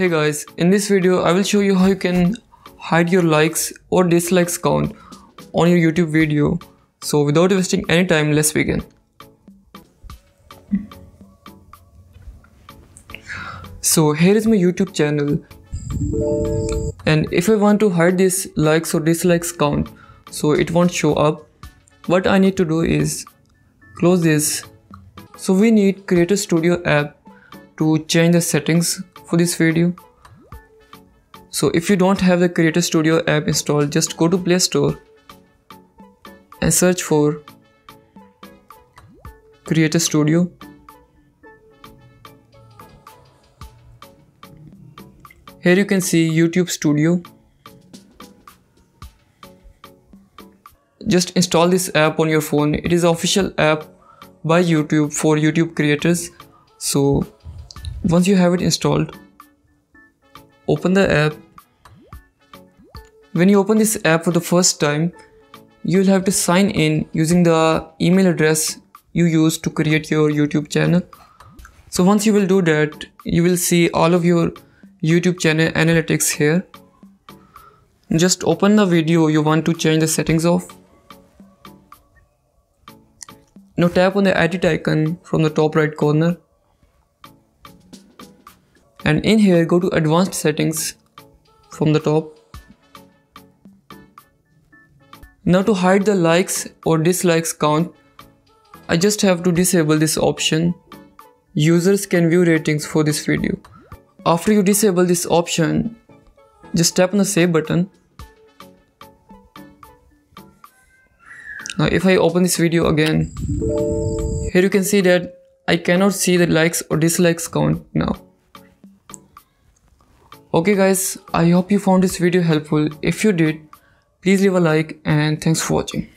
Hey guys, in this video I will show you how you can hide your likes or dislikes count on your YouTube video. So without wasting any time, let's begin. So here is my YouTube channel, and if I want to hide this likes or dislikes count so it won't show up, what I need to do is close this. So we need Creator Studio app to change the settings for this video. So if you don't have the Creator Studio app installed, just go to Play Store and search for Creator Studio. Here you can see YouTube Studio. Just install this app on your phone. It is an official app by YouTube for YouTube creators. So once you have it installed, open the app. When you open this app for the first time, you'll have to sign in using the email address you used to create your YouTube channel. So once you will do that, you will see all of your YouTube channel analytics here. Just open the video you want to change the settings of. Now tap on the edit icon from the top right corner, and in here go to advanced settings from the top. Now to hide the likes or dislikes count, I just have to disable this option. Users can view ratings for this video. After you disable this option, just tap on the save button. Now if I open this video again, here you can see that I cannot see the likes or dislikes count now. Okay guys, I hope you found this video helpful. If you did, please leave a like, and thanks for watching.